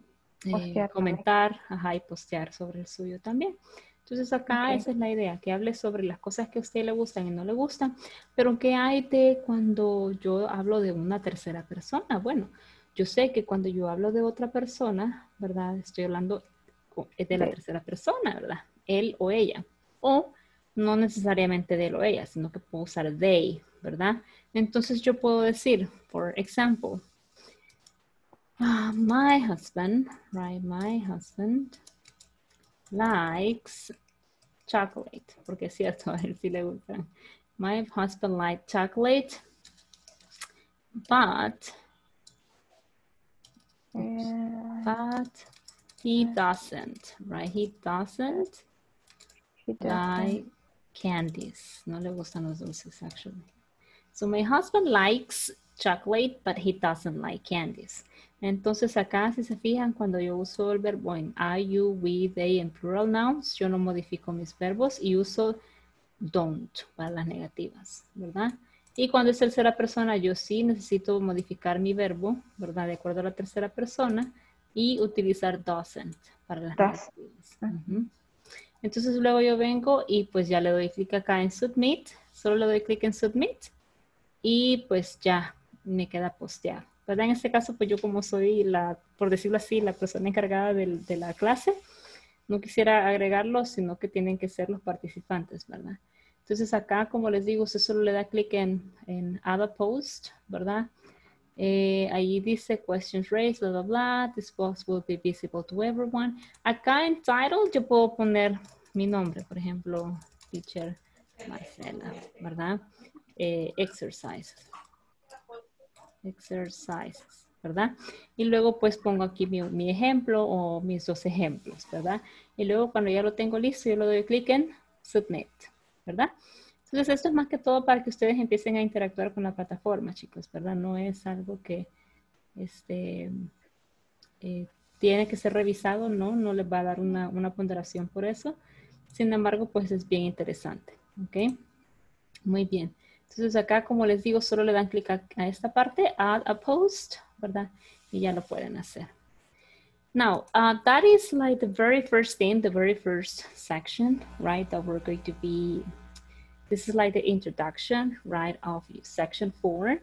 eh, comentar ajá, y postear sobre el suyo también. Entonces acá okay. Esa es la idea, que hable sobre las cosas que a usted le gustan y no le gustan, pero ¿qué hay de cuando yo hablo de una tercera persona? Bueno, yo sé que cuando yo hablo de otra persona, ¿verdad? Estoy hablando de la tercera persona, ¿verdad? Él o ella. O no necesariamente de él o ella, sino que puedo usar they, ¿verdad? Entonces yo puedo decir, por ejemplo, uh, my husband, right? My husband likes chocolate, porque es cierto, a él sí le gusta. My husband likes chocolate, but, yeah. but he doesn't, right? He doesn't, he doesn't like candies. No le gustan los dulces, actually. So my husband likes chocolate, but he doesn't like candies. Entonces acá, si se fijan, cuando yo uso el verbo en I, you, we, they, en plural nouns, yo no modifico mis verbos y uso don't para las negativas, ¿verdad? Y cuando es tercera persona, yo sí necesito modificar mi verbo, ¿verdad? De acuerdo a la tercera persona y utilizar doesn't para las negativas. Uh-huh. Entonces luego yo vengo y pues ya le doy clic acá en Submit. Solo le doy clic en Submit y pues ya me queda posteado, ¿verdad? En este caso, pues yo como soy la, por decirlo así, la persona encargada de, de la clase, no quisiera agregarlo, sino que tienen que ser los participantes, ¿verdad? Entonces acá, como les digo, usted solo le da clic en, en Add a Post, ¿verdad? Eh, ahí dice questions raised, bla, bla, bla. This box will be visible to everyone. Acá en title yo puedo poner mi nombre, por ejemplo, Teacher Marcela, ¿verdad? Eh, exercises. Exercises, ¿verdad? Y luego pues pongo aquí mi, mi ejemplo o mis dos ejemplos, ¿verdad? Y luego cuando ya lo tengo listo, yo le doy clic en Submit, ¿verdad? Entonces esto es más que todo para que ustedes empiecen a interactuar con la plataforma, chicos, ¿verdad? No es algo que este, eh, tiene que ser revisado, ¿no? No les va a dar una, una ponderación por eso. Sin embargo, pues es bien interesante, ¿ok? Muy bien. Entonces acá, como les digo, solo le dan clic a, a esta parte, Add a Post, ¿verdad? Y ya lo pueden hacer. Now, uh, that is like the very first thing, the very first section, right? That we're going to be... This is like the introduction, right, of section four.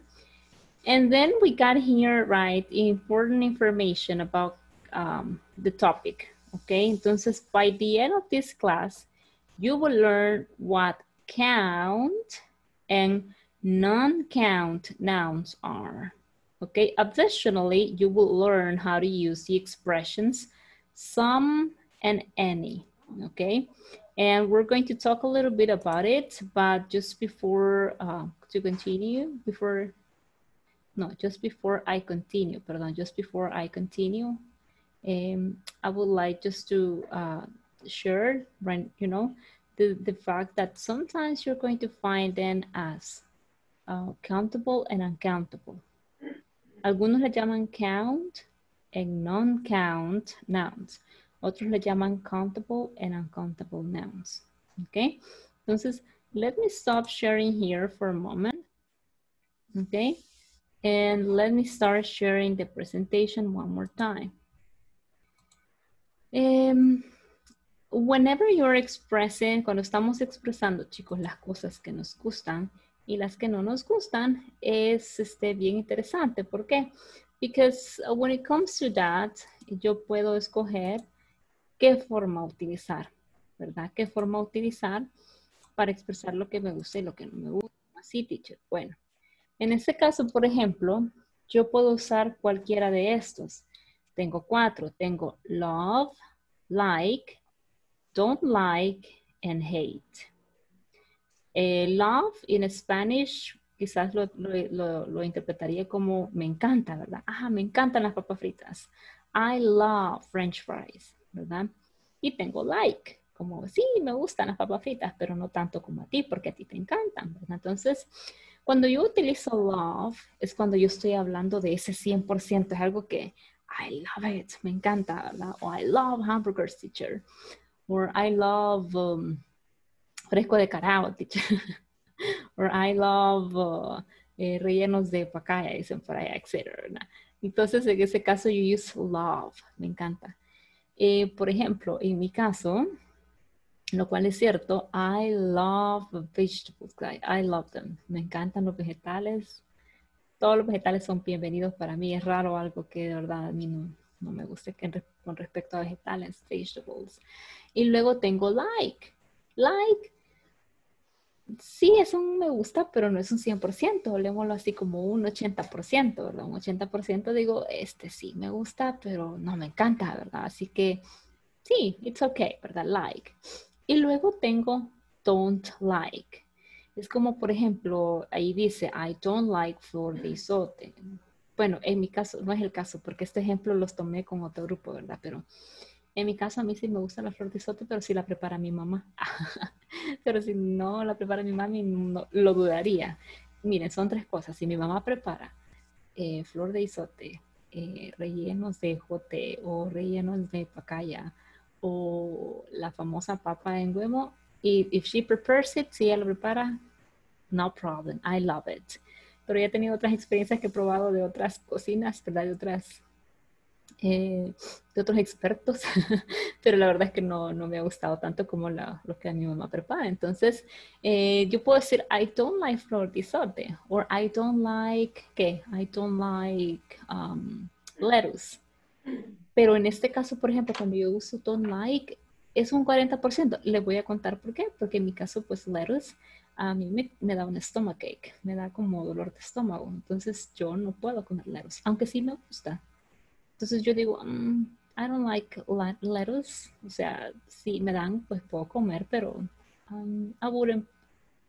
And then we got here, right, important information about um, the topic, okay? Entonces, by the end of this class, you will learn what count and non-count nouns are, okay? Additionally, you will learn how to use the expressions some and any, okay? And we're going to talk a little bit about it, but just before uh, to continue, before, no, just before I continue, pardon, just before I continue, um, I would like just to uh, share, you know, the, the fact that sometimes you're going to find them as uh, countable and uncountable. Algunos le llaman count and non-count nouns. Otros le llaman countable and uncountable nouns, okay? Entonces, let me stop sharing here for a moment, okay? And let me start sharing the presentation one more time. Um, whenever you're expressing, cuando estamos expresando, chicos, las cosas que nos gustan y las que no nos gustan, es este, bien interesante. ¿Por qué? Because when it comes to that, yo puedo escoger qué forma utilizar, ¿verdad? ¿Qué forma utilizar para expresar lo que me gusta y lo que no me gusta? Así, teacher. Bueno, en este caso, por ejemplo, yo puedo usar cualquiera de estos. Tengo cuatro. Tengo love, like, don't like, and hate. Eh, love, in Spanish, quizás lo, lo, lo, lo interpretaría como me encanta, ¿verdad? Ah, me encantan las papas fritas. I love French fries, ¿verdad? Y tengo like, como sí, me gustan las papas fritas, pero no tanto como a ti, porque a ti te encantan, ¿verdad? Entonces, cuando yo utilizo love, es cuando yo estoy hablando de ese cien por ciento, es algo que I love it, me encanta, ¿verdad? O I love hamburgers, teacher. Or I love um, fresco de carao, teacher. Or I love uh, eh, rellenos de pacaya, dicen por allá, etcétera, ¿verdad? Entonces, en ese caso, you use love. Me encanta. Eh, por ejemplo, en mi caso, lo cual es cierto, I love vegetables. I love them. Me encantan los vegetales. Todos los vegetales son bienvenidos para mí. Es raro algo que de verdad a mí no, no me guste que, con respecto a vegetales, vegetables. Y luego tengo like. Like. Sí, es un me gusta, pero no es un cien por ciento, hablemoslo así como un ochenta por ciento, ¿verdad? Un ochenta por ciento digo, este sí me gusta, pero no me encanta, ¿verdad? Así que sí, it's okay, ¿verdad? Like. Y luego tengo don't like. Es como, por ejemplo, ahí dice, I don't like flor de izote. Bueno, en mi caso, no es el caso, porque este ejemplo los tomé con otro grupo, ¿verdad? Pero... en mi caso, a mí sí me gusta la flor de izote, pero si la prepara mi mamá. Pero si no la prepara mi mami, no, lo dudaría. Miren, son tres cosas. Si mi mamá prepara eh, flor de izote, eh, rellenos de jote o rellenos de pacaya o la famosa papa en huevo, y if she prepares it, si ella lo prepara, no problem, I love it. Pero ya he tenido otras experiencias que he probado de otras cocinas, ¿verdad? De otras, eh, de otros expertos, pero la verdad es que no, no me ha gustado tanto como la, lo que mi mamá prepara. Entonces, eh, yo puedo decir, I don't like flor de elote, or I don't like, ¿qué? I don't like um, lettuce. Pero en este caso, por ejemplo, cuando yo uso don't like, es un cuarenta por ciento. Les voy a contar por qué, porque en mi caso, pues lettuce, a mí me, me da un stomachache, me da como dolor de estómago. Entonces yo no puedo comer lettuce, aunque sí me gusta. Entonces yo digo, mm, I don't like lettuce. O sea, si me dan, pues puedo comer, pero um, I wouldn't,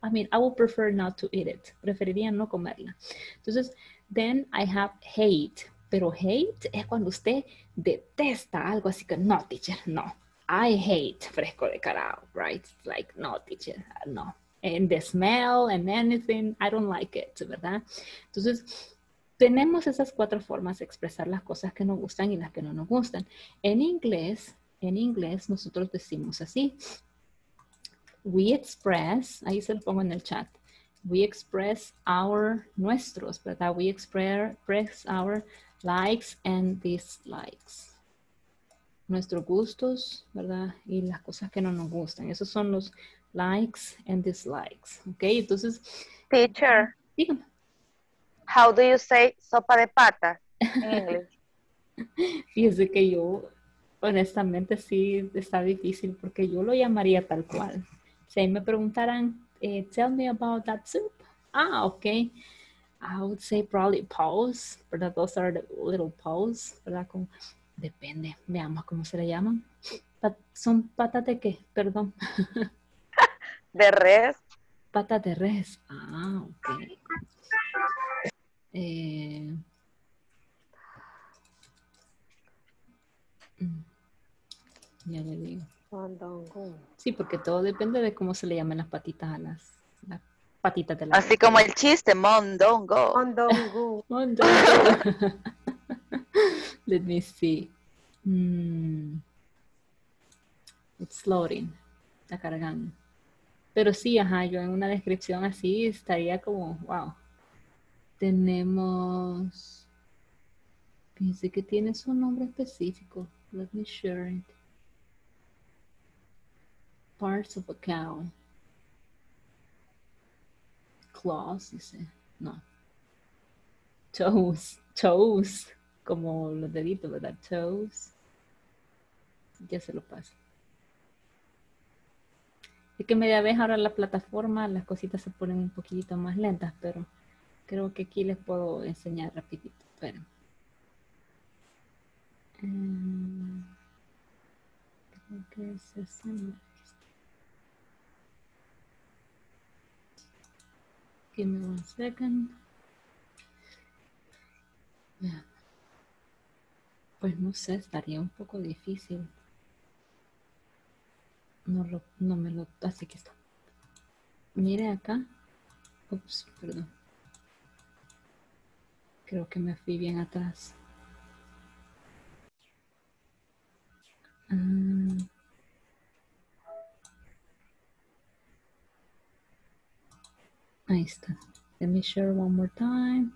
I mean, I would prefer not to eat it. Preferiría no comerla. Entonces, then I have hate. Pero hate es cuando usted detesta algo, así que no, teacher, no. I hate fresco de carao, right? It's like, no, teacher, no. And the smell and anything, I don't like it, ¿verdad? Entonces, tenemos esas cuatro formas de expresar las cosas que nos gustan y las que no nos gustan. En inglés, en inglés nosotros decimos así. We express, ahí se lo pongo en el chat. We express our, nuestros, ¿verdad? We express our likes and dislikes. Nuestros gustos, ¿verdad? Y las cosas que no nos gustan. Esos son los likes and dislikes. Okay, entonces. Teacher. Dígame. How do you say sopa de pata en inglés? Fíjese que yo, honestamente, sí está difícil porque yo lo llamaría tal cual. Si me preguntaran, eh, tell me about that soup. Ah, okay. I would say probably pause, ¿verdad? Those are the little pause, ¿verdad? Con, depende, veamos cómo se le llaman. Pat, ¿son patas de qué? Perdón. ¿De res? Patas de res. Ah, ok. Eh, ya le digo. Sí, porque todo depende de cómo se le llaman las patitas a las, las patitas de la Así res. Como el chiste, mondongo. Mondongo. Mondongo. Let me see. Mm. It's loading. Está cargando. Pero sí, ajá, yo en una descripción así estaría como, wow. Tenemos, fíjense que tiene su nombre específico. Let me share it. Parts of a cow. Claws, dice. No. Toes. Toes. Como los deditos, ¿verdad? Toes. Ya se lo paso. Es que media vez ahora la plataforma, las cositas se ponen un poquitito más lentas, pero creo que aquí les puedo enseñar rapidito. Esperen. Um, creo que es esa. Give me one second. Yeah. Pues no sé, estaría un poco difícil. No, lo, no me lo... Así que está. Mire acá. Ups, perdón. Creo que me fui bien atrás. Mm. Ahí está. Let me share one more time.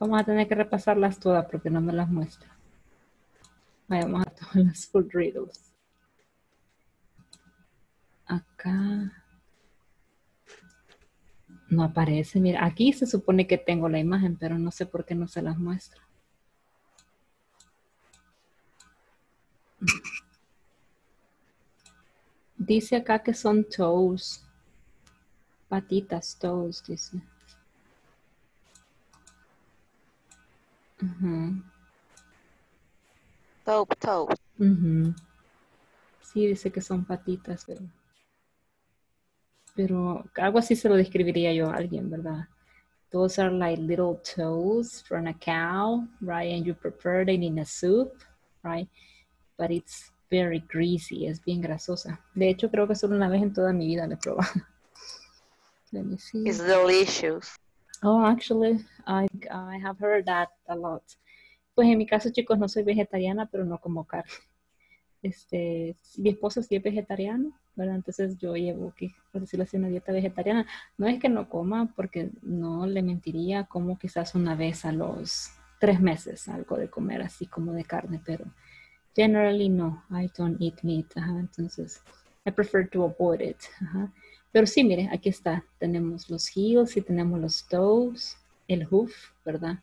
Vamos a tener que repasarlas todas porque no me las muestra. Vayamos a todas las food riddles. Acá. No aparece. Mira, aquí se supone que tengo la imagen, pero no sé por qué no se las muestra. Dice acá que son toes. Patitas, toes, dice. Uh-huh. Toe, toe. Uh-huh. Sí, dice que son patitas, pero... Pero algo así se lo describiría yo a alguien, ¿verdad? Those are like little toes from a cow, right? And you prepared it in a soup, right? But it's very greasy, es bien grasosa. De hecho, creo que solo una vez en toda mi vida la he probado. Let me see. It's delicious. Oh, actually, I, I have heard that a lot. Pues en mi caso, chicos, no soy vegetariana, pero no como carne. Este, mi esposo sí es vegetariano. ¿verdad? Entonces yo llevo, por decirlo así, una dieta vegetariana. No es que no coma, porque no le mentiría, como quizás una vez a los tres meses algo de comer así como de carne, pero generally no, I don't eat meat, ajá, entonces I prefer to avoid it, ajá. Pero sí, mire, aquí está, tenemos los heels y tenemos los toes, el hoof, ¿verdad?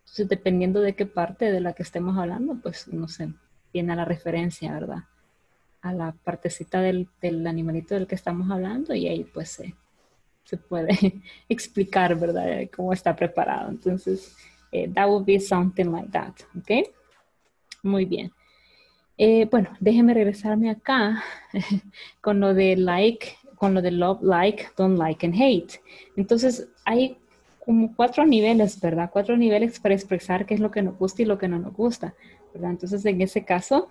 Entonces dependiendo de qué parte de la que estemos hablando, pues uno se viene a la referencia, ¿verdad? A la partecita del, del animalito del que estamos hablando, y ahí pues se, se puede explicar, ¿verdad? Cómo está preparado. Entonces, eh, that would be something like that, ¿ok? Muy bien. Eh, bueno, déjeme regresarme acá con lo de like, con lo de love, like, don't like and hate. Entonces, hay como cuatro niveles, ¿verdad? Cuatro niveles para expresar qué es lo que nos gusta y lo que no nos gusta, ¿verdad? Entonces, en ese caso,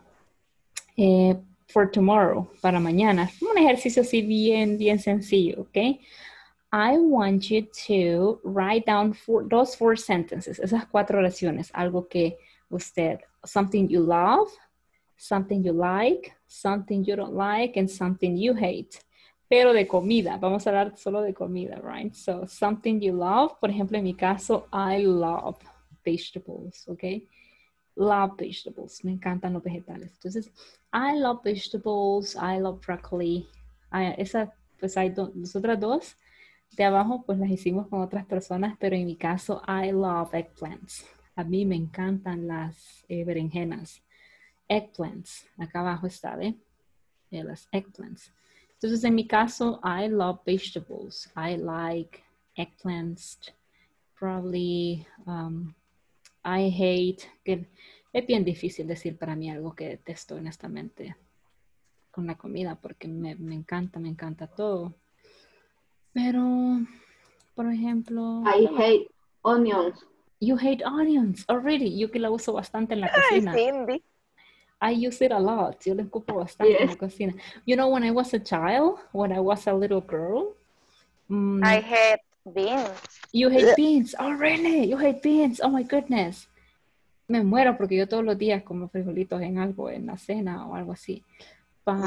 eh, for tomorrow, para mañana. Un ejercicio así bien, bien sencillo, ¿ok? I want you to write down four, those four sentences, esas cuatro oraciones, algo que usted, something you love, something you like, something you don't like, and something you hate. Pero de comida, vamos a hablar solo de comida, right? So, something you love, por ejemplo, en mi caso, I love vegetables, ¿ok? Love vegetables, me encantan los vegetales. Entonces, I love vegetables, I love broccoli. I, esa, pues hay do, las otras dos de abajo, pues las hicimos con otras personas, pero en mi caso, I love eggplants. A mí me encantan las eh, berenjenas. Eggplants, acá abajo está, ¿eh? Eh, las eggplants. Entonces, en mi caso, I love vegetables. I like eggplants, probably... Um, I hate, que es bien difícil decir para mí algo que detesto honestamente con la comida, porque me, me encanta, me encanta todo. Pero, por ejemplo... I no. hate onions. You hate onions, already. Yo que la uso bastante en la cocina. Cindy. I use it a lot. Yo la ocupo bastante yes. en la cocina. You know, when I was a child, when I was a little girl... Um, I hate beans. You hate beans. Oh, really? You hate beans. Oh, my goodness. Me muero porque yo todos los días como frijolitos en algo, en la cena o algo así. But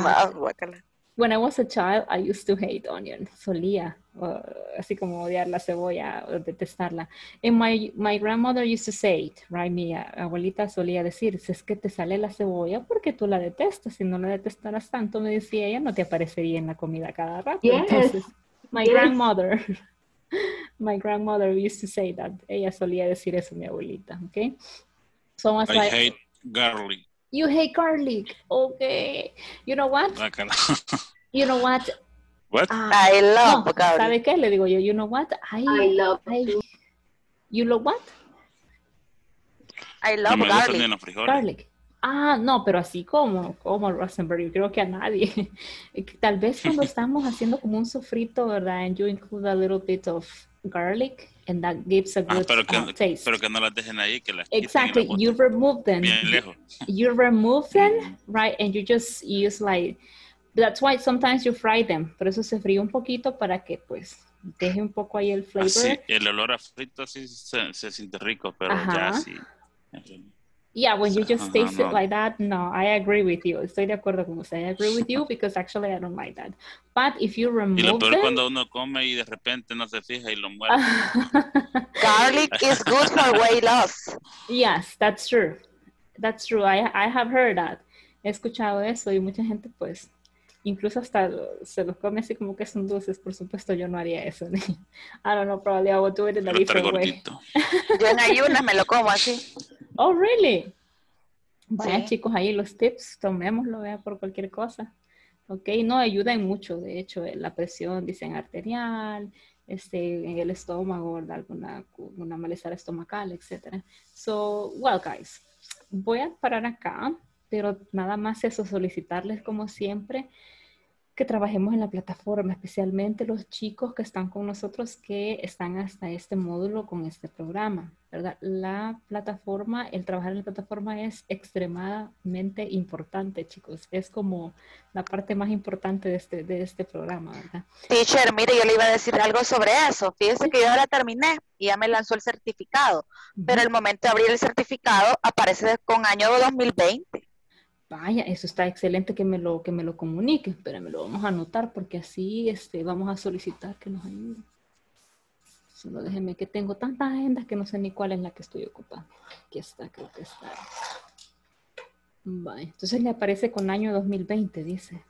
when I was a child, I used to hate onion. Solía, uh, así como odiar la cebolla o detestarla. And my, my grandmother used to say it, right? Mi abuelita solía decir, es que te sale la cebolla porque tú la detestas. Si no la detestaras tanto, me decía ella, no te aparecería en la comida cada rato. Yes. Entonces, my yes. grandmother... My grandmother used to say that. Ella solía decir eso, mi abuelita, okay? So I like, hate garlic. You hate garlic, okay. You know what? you know what? What? Uh, I love no, garlic. ¿Sabe qué? Le digo yo, you know what? I, I love I, You know what? I love no garlic. Garlic. Ah, no, pero así como, como Rosenberg, yo creo que a nadie. Tal vez cuando estamos haciendo como un sofrito, ¿verdad? And you include a little bit of garlic, and that gives a good ah, pero que, uh, taste. Pero que no las dejen ahí, que las Exactly, la you remove them. Bien lejos. You remove them, right? And you just use like, that's why sometimes you fry them. Por eso se fríe un poquito para que pues deje un poco ahí el flavor. Ah, sí, el olor a frito sí se, se siente rico, pero Ajá. ya sí. Yeah, when you just taste it like that, no, I agree with you. Estoy de acuerdo con usted. I agree with you because actually I don't like that. But if you remove it... Y lo peor them, cuando uno come y de repente no se fija y lo muerde. Garlic is good for weight loss. Yes, that's true. That's true. I, I have heard that. He escuchado eso y mucha gente pues... Incluso hasta se los come así como que son dulces. Por supuesto, yo no haría eso. I don't know, probably I would do it in a different way. Yo en ayunas me lo como así. Oh, really? Vaya, sí. Chicos, ahí los tips, tomémoslo, vea, por cualquier cosa. Ok, no, ayudan mucho, de hecho, la presión, dicen, arterial, este, en el estómago, ¿verdad? Alguna, alguna malestar estomacal, etcétera. So, well, guys, voy a parar acá, pero nada más eso, solicitarles como siempre que trabajemos en la plataforma, especialmente los chicos que están con nosotros, que están hasta este módulo con este programa, ¿verdad? La plataforma, el trabajar en la plataforma es extremadamente importante, chicos. Es como la parte más importante de este, de este programa, ¿verdad? Teacher, mire, yo le iba a decir algo sobre eso. Fíjese que yo ahora terminé y ya me lanzó el certificado, pero al momento de abrir el certificado aparece con año dos mil veinte. Vaya, eso está excelente que me lo, que me lo comunique. Espérame, lo vamos a anotar porque así este, vamos a solicitar que nos ayude. Solo déjeme que tengo tantas agendas que no sé ni cuál es la que estoy ocupando. Aquí está, creo que está. Vaya, entonces le aparece con año dos mil veinte, dice.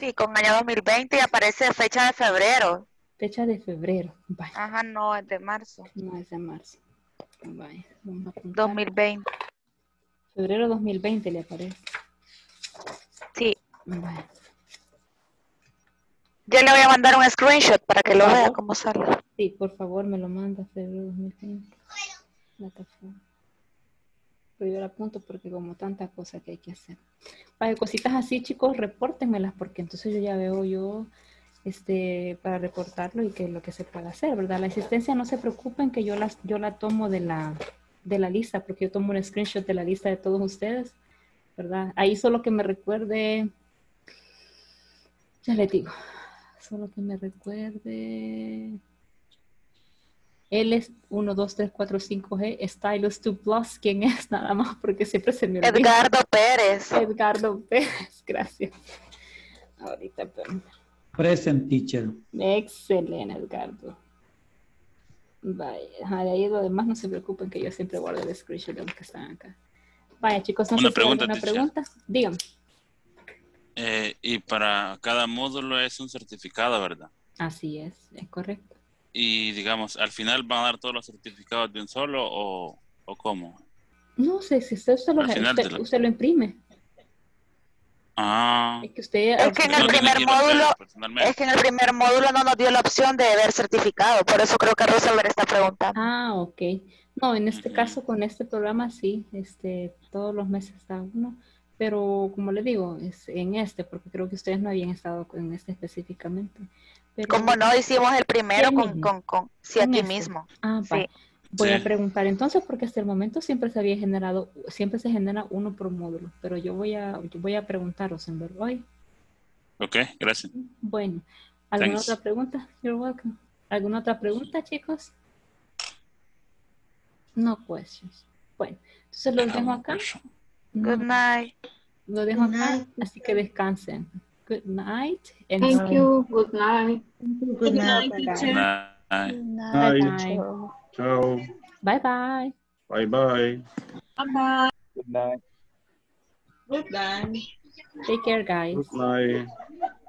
Sí, con año dos mil veinte y aparece fecha de febrero. Fecha de febrero, vaya. Ajá, no, es de marzo. No, es de marzo. Vaya, vamos a apuntar. dos mil veinte. Febrero dos mil veinte le aparece. Sí. Vale. Yo le voy a mandar un screenshot para que lo vea cómo sale. Sí, por favor, me lo manda febrero dos mil veinte. Pero yo la apunto porque como tanta cosa que hay que hacer. Vale, cositas así, chicos, repórtenmelas porque entonces yo ya veo yo este para reportarlo y que lo que se pueda hacer, ¿verdad? La asistencia, no se preocupen que yo las yo la tomo de la de la lista, porque yo tomo un screenshot de la lista de todos ustedes, ¿verdad? Ahí solo que me recuerde, ya les digo, solo que me recuerde, él es uno, dos, tres, cuatro, cinco G, Stylus dos Plus, ¿quién es? Nada más, porque siempre se me olvida. Edgardo Pérez. Edgardo Pérez, gracias. Ahorita, pero... Present, teacher. Excelente, Edgardo. Vaya, de ahí lo demás no se preocupen que yo siempre guardo el screenshot de los que están acá. Vaya, chicos, no sé si hay alguna pregunta. Díganme. Eh, y para cada módulo es un certificado, ¿verdad? Así es, es correcto. Y digamos, ¿al final van a dar todos los certificados de un solo o, o cómo? No sé, si usted, usted, lo, usted, usted lo imprime. Ah. Es que, usted, es que en el primer módulo es que en el primer módulo no nos dio la opción de ver certificado, por eso creo que Rosa ver esta pregunta. Ah, ok. No, en este uh-huh. caso con este programa sí, este todos los meses está uno, pero como le digo, es en este porque creo que ustedes no habían estado en este específicamente. Pero como no hicimos el primero con, con con sí aquí este? mismo. Ah, sí. Voy sí. a preguntar entonces, porque hasta el momento siempre se había generado, siempre se genera uno por módulo, pero yo voy a, yo voy a preguntaros en verdad hoy. Ok, gracias. Bueno, ¿alguna Thanks. otra pregunta? You're welcome. ¿Alguna otra pregunta, chicos? No questions. Bueno, entonces los dejo acá. No. Good night. Lo dejo Good acá, night. así que descansen. Good night. And Thank night. you. Good night. Good night, teacher. Good night. Good night. Good night. Good night. Ciao. Bye bye. Bye bye. Bye bye. Good night. Good night. Take care, guys. Good night.